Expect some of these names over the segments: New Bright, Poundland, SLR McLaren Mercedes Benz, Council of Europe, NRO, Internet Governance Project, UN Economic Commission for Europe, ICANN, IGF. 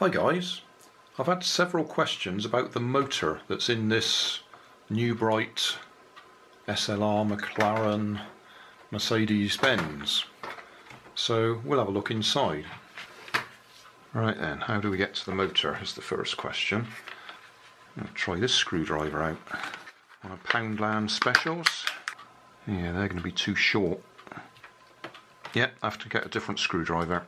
Hi guys, I've had several questions about the motor that's in this New Bright SLR McLaren Mercedes Benz. So we'll have a look inside. Right then, how do we get to the motor is the first question. I'm going to try this screwdriver out. One of Poundland specials. Yeah, they're going to be too short. Yep, I have to get a different screwdriver.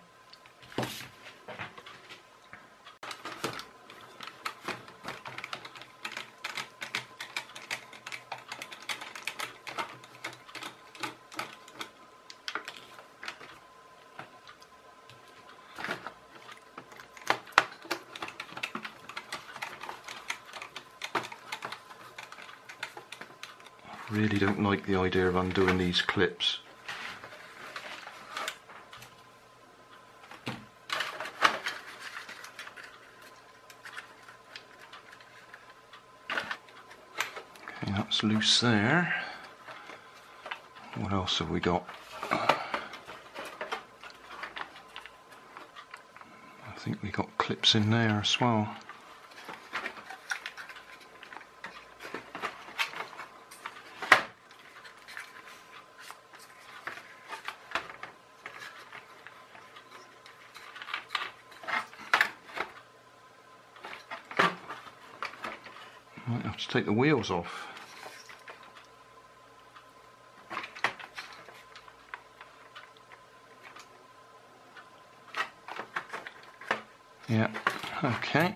Really don't like the idea of undoing these clips. Okay, that's loose there. What else have we got? I think we got clips in there as well. Might have to take the wheels off. Yeah, okay.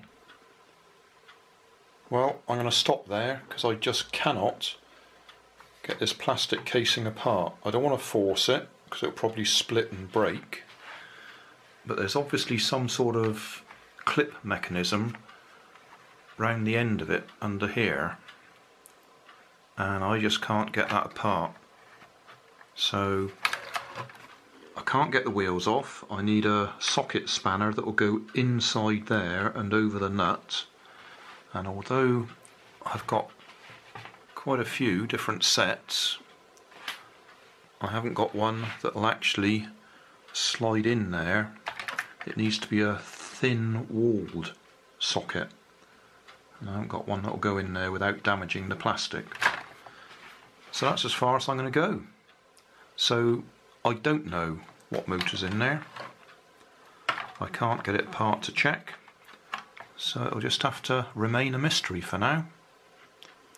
Well, I'm going to stop there because I just cannot get this plastic casing apart. I don't want to force it because it'll probably split and break. But there's obviously some sort of clip mechanism round the end of it under here, and I just can't get that apart. So I can't get the wheels off. I need a socket spanner that will go inside there and over the nut, and although I've got quite a few different sets, I haven't got one that will actually slide in there. It needs to be a thin walled socket. And I haven't got one that will go in there without damaging the plastic. So that's as far as I'm going to go. So I don't know what motor's in there. I can't get it apart to check. So it'll just have to remain a mystery for now.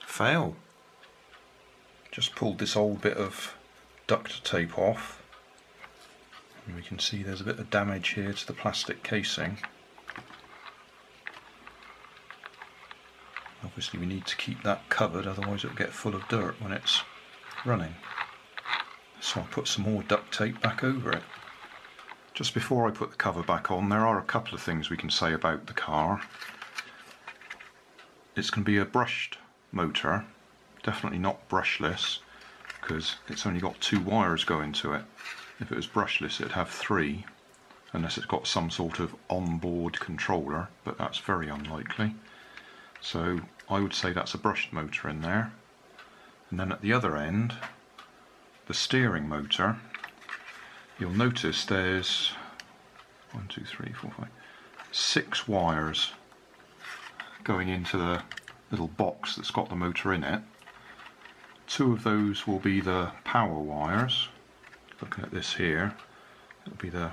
Fail. Just pulled this old bit of duct tape off. And we can see there's a bit of damage here to the plastic casing. Obviously we need to keep that covered, otherwise it'll get full of dirt when it's running. So I'll put some more duct tape back over it. Just before I put the cover back on, there are a couple of things we can say about the car. It's going to be a brushed motor, definitely not brushless, because it's only got 2 wires going to it. If it was brushless it'd have 3, unless it's got some sort of onboard controller, but that's very unlikely. So I would say that's a brushed motor in there. And then at the other end, the steering motor, you'll notice there's 6 wires going into the little box that's got the motor in it. 2 of those will be the power wires. Looking at this here, it'll be the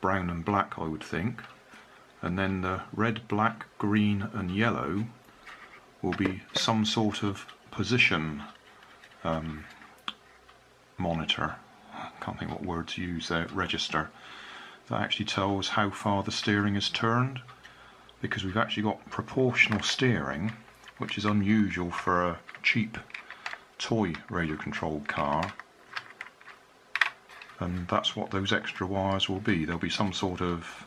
brown and black, I would think. And then the red, black, green and yellow will be some sort of position monitor. I can't think what word to use there, register. That actually tells how far the steering is turned, because we've actually got proportional steering, which is unusual for a cheap toy radio controlled car. And that's what those extra wires will be. There'll be some sort of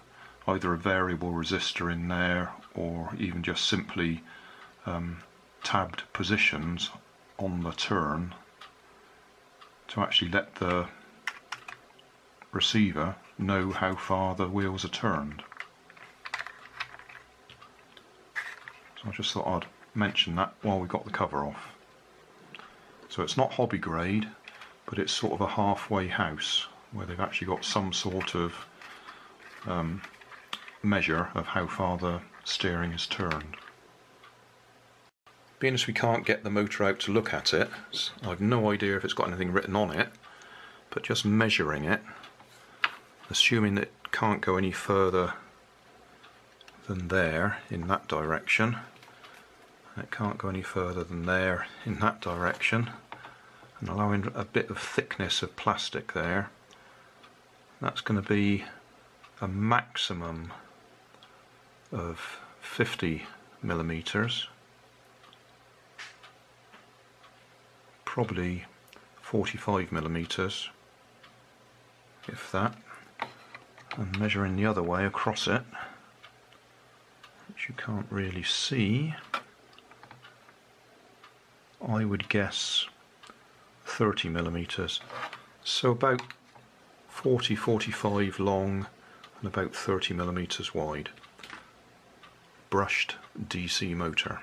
either a variable resistor in there, or even just simply tabbed positions on the turn to actually let the receiver know how far the wheels are turned. So I just thought I'd mention that while we got the cover off. So it's not hobby grade, but it's sort of a halfway house where they've actually got some sort of measure of how far the steering is turned. Being as we can't get the motor out to look at it, I've no idea if it's got anything written on it, but just measuring it, assuming that it can't go any further than there in that direction, and it can't go any further than there in that direction, and allowing a bit of thickness of plastic there, that's going to be a maximum of 50 millimeters, probably 45 millimeters if that, and measuring the other way across it, which you can't really see, I would guess 30 millimeters, so about 40-45 long and about 30 millimeters wide. Brushed DC motor.